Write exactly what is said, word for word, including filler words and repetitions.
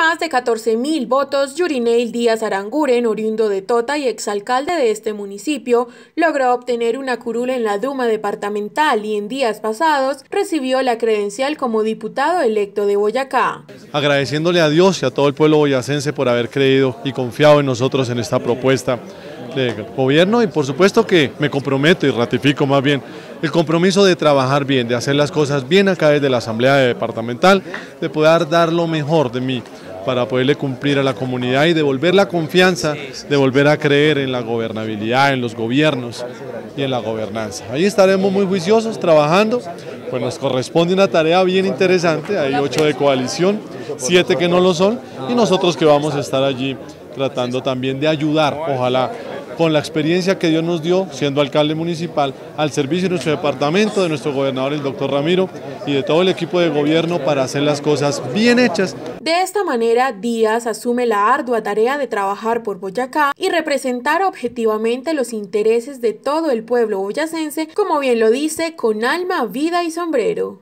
más de catorce mil votos, Yury Neill Díaz Aranguren, oriundo de Tota y exalcalde de este municipio, logró obtener una curul en la Duma Departamental y en días pasados recibió la credencial como diputado electo de Boyacá. Agradeciéndole a Dios y a todo el pueblo boyacense por haber creído y confiado en nosotros en esta propuesta de gobierno, y por supuesto que me comprometo y ratifico más bien el compromiso de trabajar bien, de hacer las cosas bien acá desde la Asamblea Departamental, de poder dar lo mejor de mí para poderle cumplir a la comunidad y devolver la confianza, de volver a creer en la gobernabilidad, en los gobiernos y en la gobernanza. Ahí estaremos muy juiciosos trabajando, pues nos corresponde una tarea bien interesante, hay ocho de coalición, siete que no lo son, y nosotros que vamos a estar allí tratando también de ayudar, ojalá, con la experiencia que Dios nos dio, siendo alcalde municipal, al servicio de nuestro departamento, de nuestro gobernador, el doctor Ramiro, y de todo el equipo de gobierno para hacer las cosas bien hechas. De esta manera, Díaz asume la ardua tarea de trabajar por Boyacá y representar objetivamente los intereses de todo el pueblo boyacense, como bien lo dice, con alma, vida y sombrero.